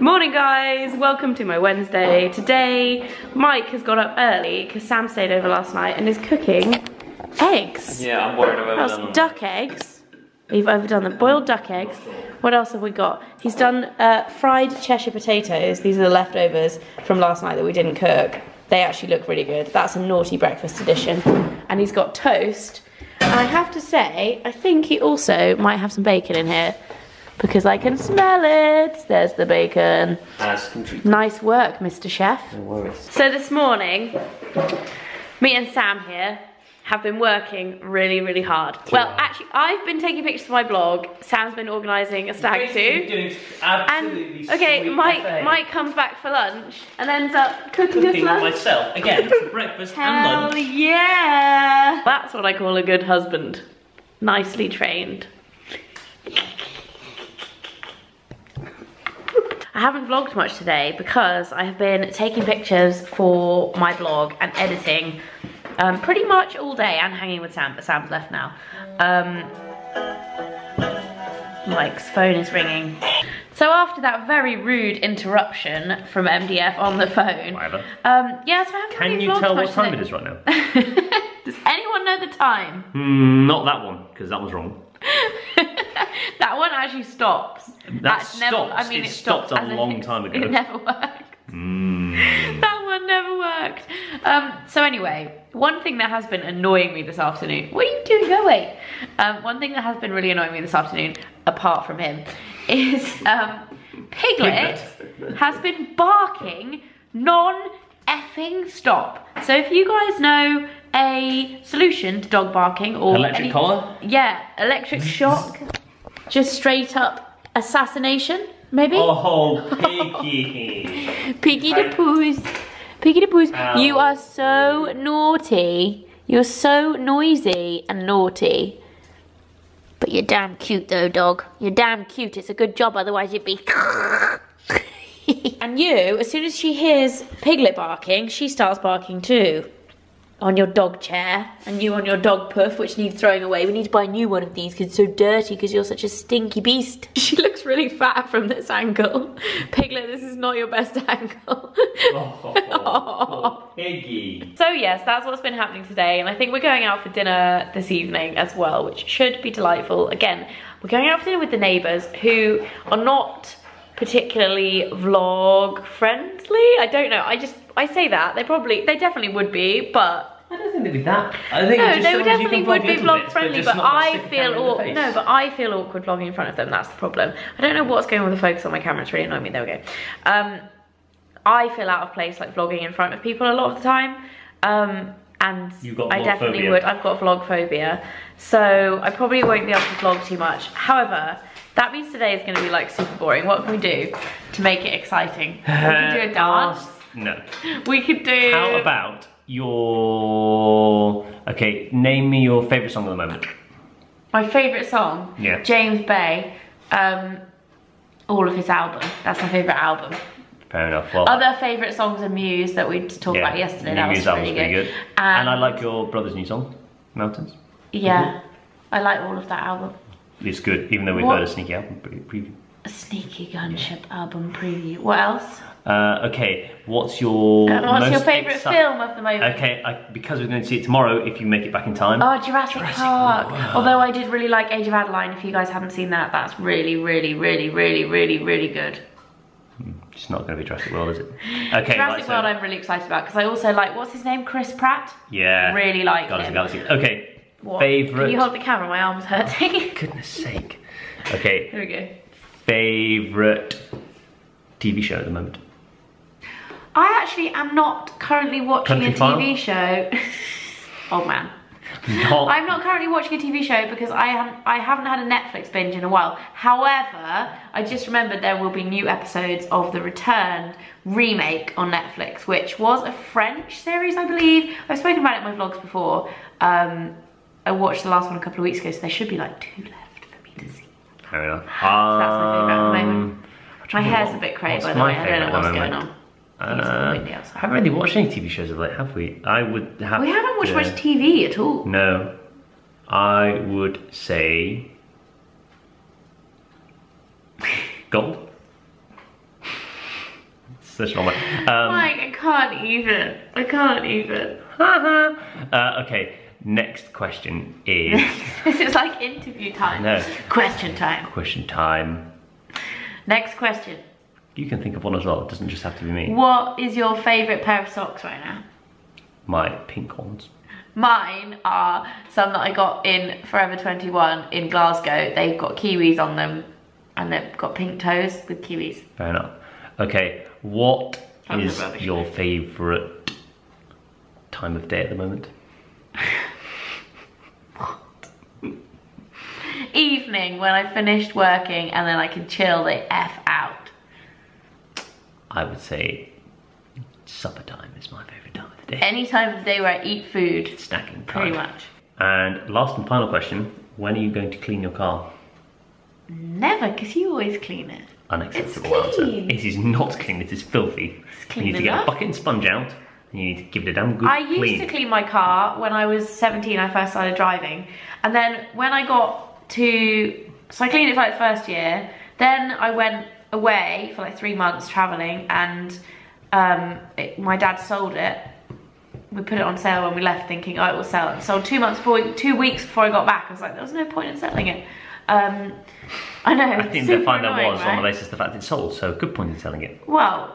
Morning guys, welcome to my Wednesday. Today Mike has got up early because Sam stayed over last night and is cooking eggs. Yeah, I'm worried about them. Duck eggs. We've overdone them. Boiled duck eggs. What else have we got? He's done fried Cheshire potatoes. These are the leftovers from last night that we didn't cook. They actually look really good. That's a naughty breakfast edition. And he's got toast. And I have to say, I think he also might have some bacon in here, because I can smell it. There's the bacon. Nice work, Mr. Chef. No worries. So this morning, me and Sam here have been working really, really hard. Well, actually, I've been taking pictures for my blog. Sam's been organising a stag do. And okay, Mike comes back for lunch and ends up cooking us lunch. Myself again for breakfast and lunch. Hell yeah! That's what I call a good husband. Nicely trained. I haven't vlogged much today because I have been taking pictures for my blog and editing pretty much all day and hanging with Sam, but Sam's left now. Mike's phone is ringing. So after that very rude interruption from MDF on the phone. Whatever. So I haven't really vlogged much today. Can you tell what time it is right now? Does anyone know the time? Not that one, because that was wrong. That one actually stops. It stopped a long time ago. It never worked. That one never worked. So anyway, one thing that has been annoying me this afternoon. What are you doing? Go away. One thing that has been really annoying me this afternoon, apart from him, is Piglet has been barking non-effing stop. So if you guys know a solution to dog barking or electric collar? Yeah, electric shock. Just straight up assassination, maybe? Oh, Piggy. Piggy the Poohs. Piggy the Poohs. You are so naughty. You're so noisy and naughty. But you're damn cute though, dog. You're damn cute. It's a good job, otherwise you'd be... And you, as soon as she hears Piglet barking, she starts barking too. On your dog chair, and you on your dog puff, which needs throwing away. We need to buy a new one of these because it's so dirty because you're such a stinky beast. She looks really fat from this angle. Piglet, this is not your best angle. Oh, Piggy. So yes, that's what's been happening today, and I think we're going out for dinner this evening as well, which should be delightful. Again, we're going out for dinner with the neighbours who are not particularly vlog friendly. I don't know, I say that, they definitely would be, but... I don't think they'd be that. They definitely would be vlog friendly, but I feel awkward. No, but I feel awkward vlogging in front of them, that's the problem. I don't know what's going on with the focus on my camera, it's really annoying me, there we go. I feel out of place like vlogging in front of people a lot of the time, and I definitely would. I've got vlog phobia, so I probably won't be able to vlog too much. However, that means today is going to be like super boring. What can we do to make it exciting? We can do a dance. No. We could do... How about your... Okay, name me your favourite song at the moment. My favourite song? Yeah. James Bay. All of his album. That's my favourite album. Fair enough. Well, other favourite songs are Muse that we talked about yesterday. That was pretty good. And I like your brother's new song, Mountains. Yeah. I like all of that album. It's good, even though we've heard a sneaky album preview. A sneaky Gunship album preview. What else? Okay, what's your favourite film of the moment? Okay, because we're going to see it tomorrow, if you make it back in time. Oh, Jurassic Park. World. Although I did really like Age of Adeline. If you guys haven't seen that, that's really, really, really, really, really, really good. It's not going to be Jurassic World, is it? Okay, Jurassic World I'm really excited about, because I also like, what's his name? Chris Pratt? Yeah. Really like him. Guardians of the Galaxy. Okay, favourite... Can you hold the camera? My arm's hurting. Goodness sake. Okay. Here we go. Favourite TV show at the moment? I actually am not currently watching a TV show. Oh man. I'm not currently watching a TV show because I haven't had a Netflix binge in a while. However, I just remembered there will be new episodes of The Returned remake on Netflix, which was a French series, I believe. I've spoken about it in my vlogs before. I watched the last one a couple of weeks ago, so there should be like 2 left for me to see. Fair enough. So that's my favourite at the moment. My hair's a bit crazy by the way, I don't know what's going on. I haven't really watched any TV shows of late, have we? We haven't watched much TV at all. No. I would say... Gold. such an old one. Mike, I can't even. I can't even. Okay, next question is... This is like interview time. No. Question time. Question time. Next question. You can think of one as well, it doesn't just have to be me. What is your favourite pair of socks right now? My pink ones. Mine are some that I got in Forever 21 in Glasgow. They've got kiwis on them and they've got pink toes with kiwis. Fair enough. Okay, what is your favourite time of day at the moment? Evening, when I finished working and then I can chill the F out. I would say supper time is my favourite time of the day. Any time of the day where I eat food. Snacking time. Pretty much. And last and final question, when are you going to clean your car? Never, because you always clean it. Unacceptable answer. It is not clean, it is filthy. It's clean. You need to get a bucket and sponge out and you need to give it a damn good clean. I used to clean my car when I was 17, I first started driving. And then when I got to, so I cleaned it for like the first year, then I went away for like 3 months traveling and my dad sold it. We put it on sale when we left thinking, oh, it will sell. It sold 2 months, 2 weeks before I got back. I was like, there was no point in selling it. I know. I think they find that was on the basis of the fact it sold, so good point in selling it. Well,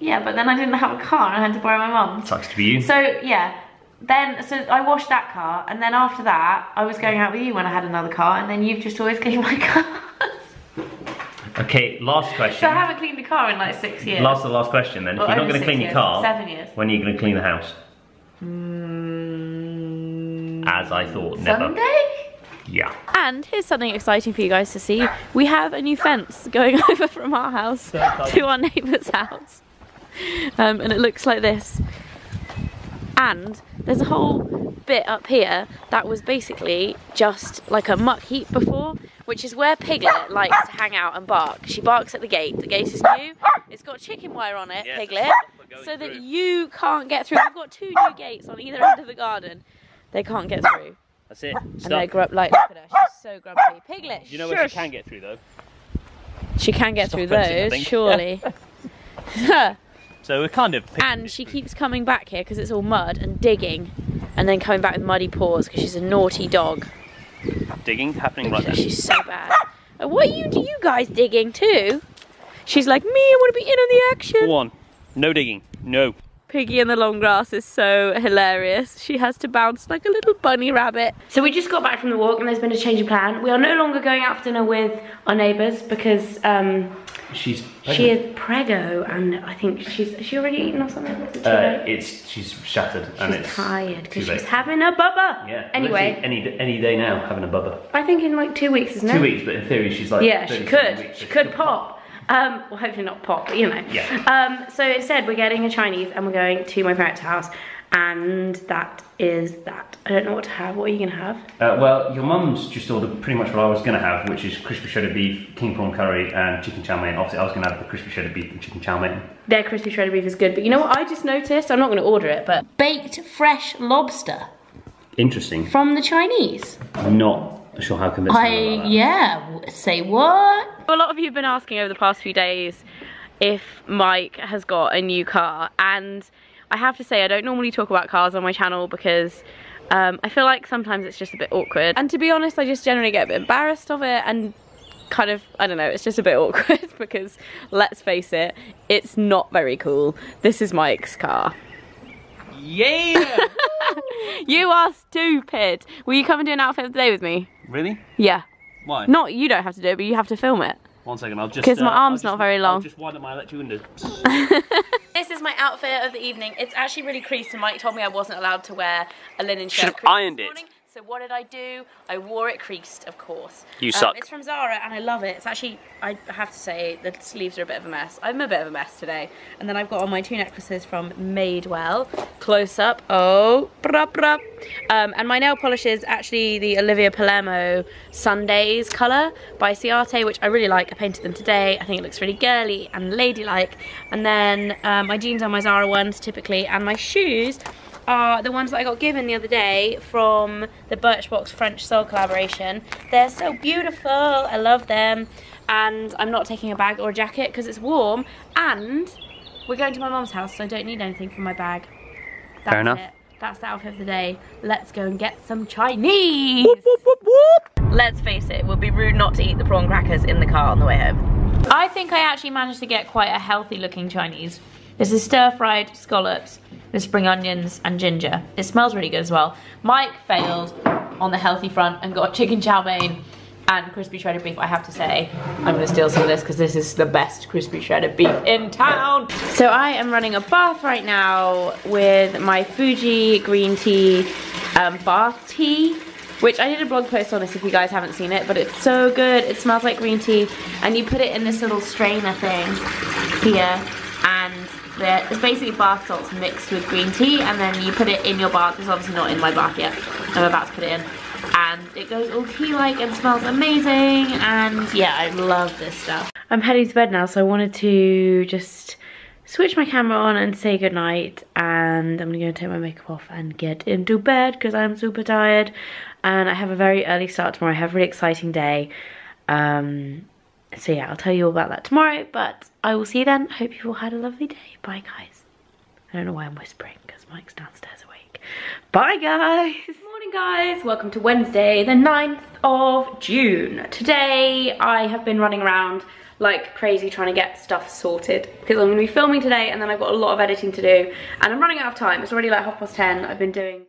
yeah, but then I didn't have a car and I had to borrow my mum. Sucks to be you. So, yeah. Then, so I washed that car, and then after that, I was going out with you when I had another car, and then you've just always cleaned my car. Okay, last question. So I haven't cleaned the car in like 6 years. The last question then. Well, if you're not going to clean your car, 7 years. When are you going to clean the house? As I thought, never. Sunday? Yeah. And here's something exciting for you guys to see. We have a new fence going over from our house to our neighbour's house. And it looks like this. And there's a whole bit up here that was basically just like a muck heap before, which is where Piglet likes to hang out and bark. She barks at the gate. The gate is new. It's got chicken wire on it, yes, Piglet, so that you can't get through. We've got 2 new gates on either end of the garden. They can't get through. That's it. Stop. And they grub like look at her. She's so grumpy. Piglet, you know where she can get through though? She can get through those, surely. Yeah. So we're kind of... And she keeps coming back here because it's all mud and digging. And then coming back with muddy paws because she's a naughty dog. Digging? Happening right now. She's so bad. What do you guys digging too? She's like, me, I want to be in on the action. Go on. No digging. No. Piggy in the long grass is so hilarious. She has to bounce like a little bunny rabbit. So we just got back from the walk and there's been a change of plan. We are no longer going out for dinner with our neighbours because she's pregnant. She is preggo and I think she's already eaten or something. She's shattered and it's tired because she's having a bubba. Yeah. Anyway, any day now having a bubba. I think in like 2 weeks, isn't it? 2 weeks, but in theory she's like she could pop. Well, hopefully not pop, but you know. Yeah. So instead we're getting a Chinese and we're going to my parents' house and that is that. I don't know what to have. What are you going to have? Well, your mum's just ordered pretty much what I was going to have, which is crispy shredded beef, king prawn curry and chicken chow mein. Obviously I was going to have the crispy shredded beef and chicken chow mein. Their crispy shredded beef is good, but you know what I just noticed? I'm not going to order it, but baked fresh lobster. Interesting. From the Chinese. I'm not sure how convincing I am. Yeah, say what? A lot of you have been asking over the past few days if Mike has got a new car, and I have to say I don't normally talk about cars on my channel because I feel like sometimes it's just a bit awkward, and to be honest I just generally get a bit embarrassed of it and kind of, I don't know, it's just a bit awkward because let's face it, it's not very cool. This is Mike's car. Yeah! You are stupid. Will you come and do an outfit of the day with me? Really? Yeah. Why? Not you don't have to do it, but you have to film it. One second, I'll just... Because my arm's not very long. I'll just widen up my electric window. This is my outfit of the evening. It's actually really creased, and Mike told me I wasn't allowed to wear a linen shirt. Should have ironed it. So what did I do? I wore it creased, of course. You suck. It's from Zara, and I love it. It's actually, I have to say, the sleeves are a bit of a mess. I'm a bit of a mess today. And then I've got on my 2 necklaces from Madewell. Close up. Oh, brah, brah. And my nail polish is actually the Olivia Palermo Sundays colour by Ciate, which I really like. I painted them today. I think it looks really girly and ladylike. And then my jeans are my Zara ones, typically. And my shoes... are the ones that I got given the other day from the Birchbox French Soul collaboration. They're so beautiful, I love them. And I'm not taking a bag or a jacket because it's warm. And We're going to my mum's house, so I don't need anything for my bag. That's fair enough. It. That's the outfit of the day. Let's go and get some Chinese. Whoop, whoop, whoop, whoop. Let's face it, it would be rude not to eat the prawn crackers in the car on the way home. I think I actually managed to get quite a healthy looking Chinese. This is stir-fried scallops with spring onions and ginger. It smells really good as well. Mike failed on the healthy front and got chicken chow mein and crispy shredded beef. I have to say, I'm gonna steal some of this because this is the best crispy shredded beef in town. So I am running a bath right now with my Fuji green tea bath tea, which I did a blog post on this if you guys haven't seen it, but it's so good. It smells like green tea and you put it in this little strainer thing here, and it's basically bath salts mixed with green tea, and then you put it in your bath. It's obviously not in my bath yet. I'm about to put it in. And it goes all tea-like and smells amazing, and yeah, I love this stuff. I'm heading to bed now, so I wanted to just switch my camera on and say goodnight, and I'm gonna go take my makeup off and get into bed because I'm super tired, and I have a very early start tomorrow. I have a really exciting day. So yeah, I'll tell you all about that tomorrow, but I will see you then. I hope you've all had a lovely day. Bye, guys. I don't know why I'm whispering because Mike's downstairs awake. Bye, guys. Morning, guys. Welcome to Wednesday, the 9th of June. Today, I have been running around like crazy trying to get stuff sorted because I'm going to be filming today and then I've got a lot of editing to do and I'm running out of time. It's already like 10:30. I've been doing